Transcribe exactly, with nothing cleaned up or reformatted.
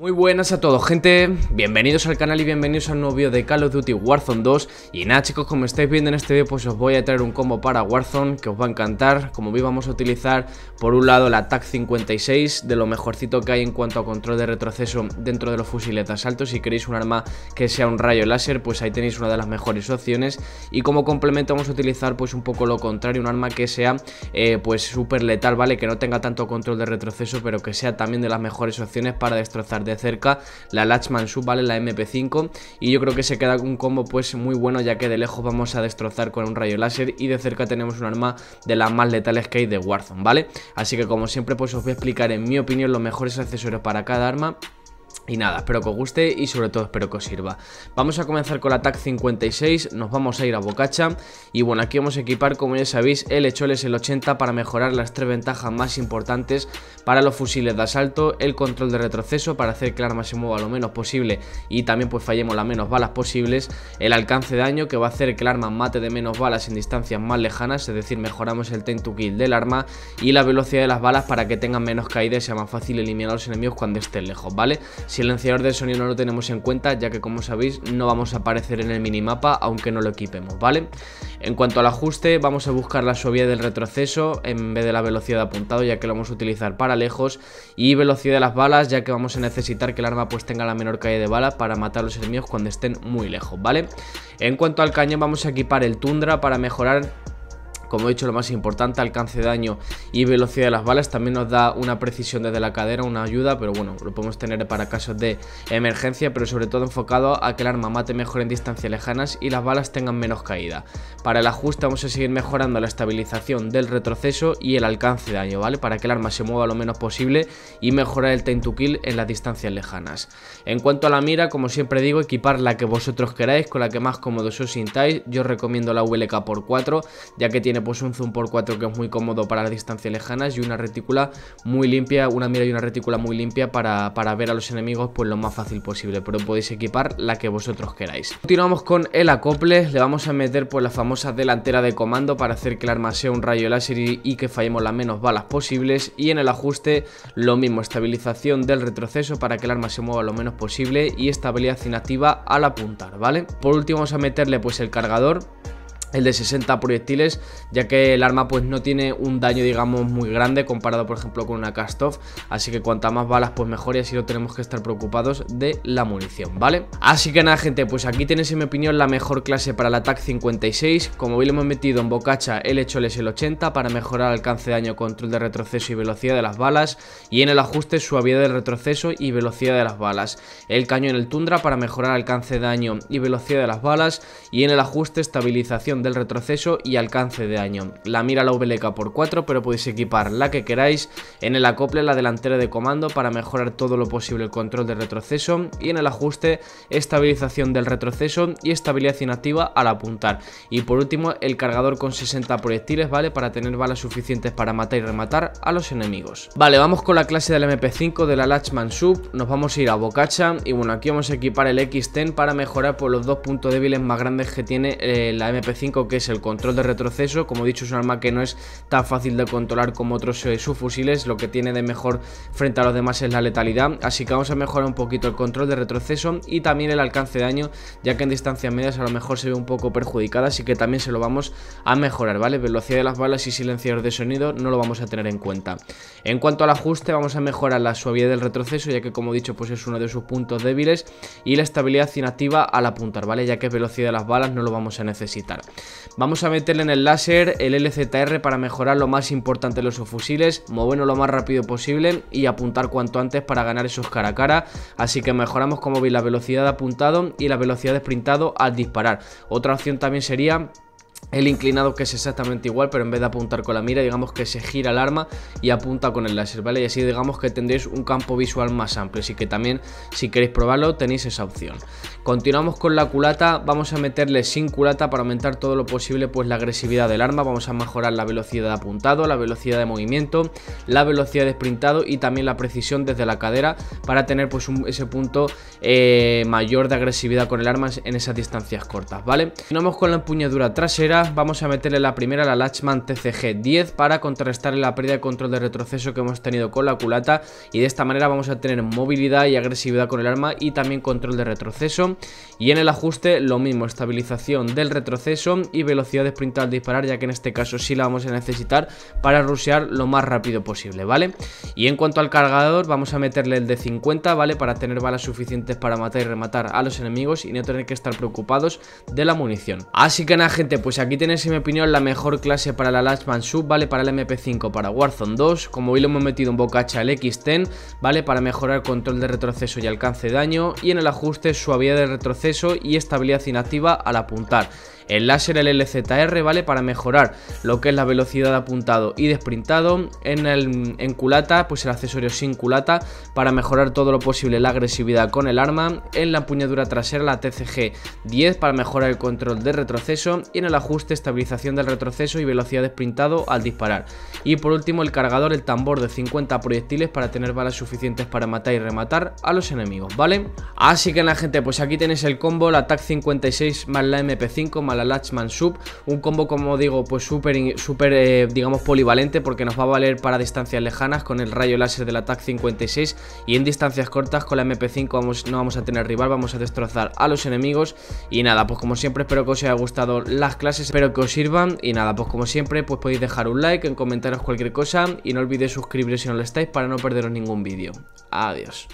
Muy buenas a todos, gente, bienvenidos al canal y bienvenidos a un nuevo vídeo de Call of Duty Warzone dos. Y nada, chicos, como estáis viendo en este vídeo, pues os voy a traer un combo para Warzone que os va a encantar. Como veis, vamos a utilizar por un lado la T A C cincuenta y seis, de lo mejorcito que hay en cuanto a control de retroceso dentro de los fusiles de asalto. Si queréis un arma que sea un rayo láser, pues ahí tenéis una de las mejores opciones. Y como complemento vamos a utilizar pues un poco lo contrario, un arma que sea eh, pues súper letal, ¿vale? Que no tenga tanto control de retroceso, pero que sea también de las mejores opciones para destrozar de de cerca la Lachmann Sub, ¿vale? La M P cinco. Y yo creo que se queda un combo pues muy bueno, ya que de lejos vamos a destrozar con un rayo láser y de cerca tenemos un arma de las más letales que hay de Warzone, ¿vale? Así que como siempre pues os voy a explicar en mi opinión los mejores accesorios para cada arma. Y nada, espero que os guste y sobre todo espero que os sirva. Vamos a comenzar con la T A C cincuenta y seis, nos vamos a ir a Bocacha. Y bueno, aquí vamos a equipar, como ya sabéis, el Echoles el ochenta para mejorar las tres ventajas más importantes para los fusiles de asalto: el control de retroceso para hacer que el arma se mueva lo menos posible y también pues fallemos las menos balas posibles; el alcance de daño, que va a hacer que el arma mate de menos balas en distancias más lejanas, es decir, mejoramos el time to kill del arma; y la velocidad de las balas para que tengan menos caída y sea más fácil eliminar a los enemigos cuando estén lejos, ¿vale? Silenciador de sonido no lo tenemos en cuenta, ya que como sabéis no vamos a aparecer en el minimapa aunque no lo equipemos, ¿vale? En cuanto al ajuste, vamos a buscar la suavidad del retroceso en vez de la velocidad de apuntado, ya que lo vamos a utilizar para lejos; y velocidad de las balas, ya que vamos a necesitar que el arma pues tenga la menor caída de balas para matar a los enemigos cuando estén muy lejos, ¿vale? En cuanto al cañón, vamos a equipar el Tundra para mejorar, como he dicho, lo más importante: alcance de daño y velocidad de las balas. También nos da una precisión desde la cadera, una ayuda, pero bueno, lo podemos tener para casos de emergencia, pero sobre todo enfocado a que el arma mate mejor en distancias lejanas y las balas tengan menos caída. Para el ajuste vamos a seguir mejorando la estabilización del retroceso y el alcance de daño, ¿vale? Para que el arma se mueva lo menos posible y mejorar el time to kill en las distancias lejanas. En cuanto a la mira, como siempre digo, equipar la que vosotros queráis, con la que más cómodos os sintáis. Yo recomiendo la V L K por cuatro, ya que tiene pues un zoom por cuatro que es muy cómodo para las distancias lejanas y una retícula muy limpia, una mira y una retícula muy limpia para, para ver a los enemigos pues lo más fácil posible, pero podéis equipar la que vosotros queráis. Continuamos con el acople, le vamos a meter pues la famosa delantera de comando para hacer que el arma sea un rayo láser y, y que fallemos las menos balas posibles, y en el ajuste lo mismo: estabilización del retroceso para que el arma se mueva lo menos posible y estabilidad inactiva al apuntar, ¿vale? Por último vamos a meterle pues el cargador, el de sesenta proyectiles, ya que el arma pues no tiene un daño digamos muy grande comparado por ejemplo con una cast-off, así que cuanta más balas pues mejor, y así no tenemos que estar preocupados de la munición, ¿vale? Así que nada, gente, pues aquí tenéis en mi opinión la mejor clase para la T A C cincuenta y seis. Como veis, le hemos metido en Bocacha el Echoles el ochenta para mejorar alcance, daño, control de retroceso y velocidad de las balas, y en el ajuste suavidad del retroceso y velocidad de las balas; el cañón el Tundra para mejorar alcance, daño y velocidad de las balas, y en el ajuste estabilización del retroceso y alcance de daño; la mira la V L K por cuatro, pero podéis equipar la que queráis; en el acople la delantera de comando para mejorar todo lo posible el control de retroceso, y en el ajuste estabilización del retroceso y estabilidad inactiva al apuntar; y por último el cargador con sesenta proyectiles, ¿vale? Para tener balas suficientes para matar y rematar a los enemigos. Vale, vamos con la clase del M P cinco de la Lachmann Sub, nos vamos a ir a Bocacha y bueno, aquí vamos a equipar el X diez para mejorar por los dos puntos débiles más grandes que tiene eh, la M P cinco, que es el control de retroceso. Como he dicho, es un arma que no es tan fácil de controlar como otros eh, subfusiles, lo que tiene de mejor frente a los demás es la letalidad, así que vamos a mejorar un poquito el control de retroceso y también el alcance de daño, ya que en distancias medias a lo mejor se ve un poco perjudicada, así que también se lo vamos a mejorar, ¿vale? Velocidad de las balas y silenciador de sonido no lo vamos a tener en cuenta. En cuanto al ajuste, vamos a mejorar la suavidad del retroceso, ya que como he dicho pues es uno de sus puntos débiles, y la estabilidad inactiva al apuntar, ¿vale? Ya que velocidad de las balas no lo vamos a necesitar. Vamos a meterle en el láser el L Z R para mejorar lo más importante de los subfusiles, movernos lo más rápido posible y apuntar cuanto antes para ganar esos cara a cara, así que mejoramos, como veis, la velocidad de apuntado y la velocidad de sprintado al disparar. Otra opción también sería el inclinado, que es exactamente igual, pero en vez de apuntar con la mira, digamos que se gira el arma y apunta con el láser, ¿vale? Y así digamos que tendréis un campo visual más amplio, así que también si queréis probarlo tenéis esa opción. Continuamos con la culata, vamos a meterle sin culata para aumentar todo lo posible pues la agresividad del arma. Vamos a mejorar la velocidad de apuntado, la velocidad de movimiento, la velocidad de sprintado y también la precisión desde la cadera para tener pues un, ese punto eh, mayor de agresividad con el arma en esas distancias cortas, ¿vale? Continuamos con la empuñadura trasera, manera vamos a meterle la primera a la Lachmann T C G diez para contrarrestar la pérdida de control de retroceso que hemos tenido con la culata, y de esta manera vamos a tener movilidad y agresividad con el arma y también control de retroceso. Y en el ajuste lo mismo, estabilización del retroceso y velocidad de sprint al disparar, ya que en este caso sí la vamos a necesitar para rushear lo más rápido posible, ¿vale? Y en cuanto al cargador vamos a meterle el de cincuenta, ¿vale? Para tener balas suficientes para matar y rematar a los enemigos y no tener que estar preocupados de la munición. Así que nada, gente, pues aquí tenéis en mi opinión la mejor clase para la Lachmann Sub, ¿vale? Para el M P cinco, para Warzone dos, como hoy lo hemos metido un bocacha al X diez, ¿vale? Para mejorar control de retroceso y alcance de daño, y en el ajuste suavidad de retroceso y estabilidad inactiva al apuntar. El láser, el L Z R, ¿vale? Para mejorar lo que es la velocidad de apuntado y de sprintado. En, el, en culata, pues el accesorio sin culata para mejorar todo lo posible la agresividad con el arma. En la empuñadura trasera, la T C G diez para mejorar el control de retroceso. Y en el ajuste, estabilización del retroceso y velocidad de sprintado al disparar. Y por último, el cargador, el tambor de cincuenta proyectiles para tener balas suficientes para matar y rematar a los enemigos, ¿vale? Así que, la gente, pues aquí tenéis el combo, la T A C cincuenta y seis más la M P cinco más la Lachmann Sub, un combo, como digo, pues súper, súper eh, digamos, polivalente, porque nos va a valer para distancias lejanas con el rayo láser de la T A C cincuenta y seis, y en distancias cortas con la M P cinco vamos, no vamos a tener rival, vamos a destrozar a los enemigos. Y nada, pues como siempre, espero que os haya gustado las clases, espero que os sirvan, y nada, pues como siempre, pues podéis dejar un like, en comentarios cualquier cosa, y no olvidéis suscribiros si no lo estáis para no perderos ningún vídeo. Adiós.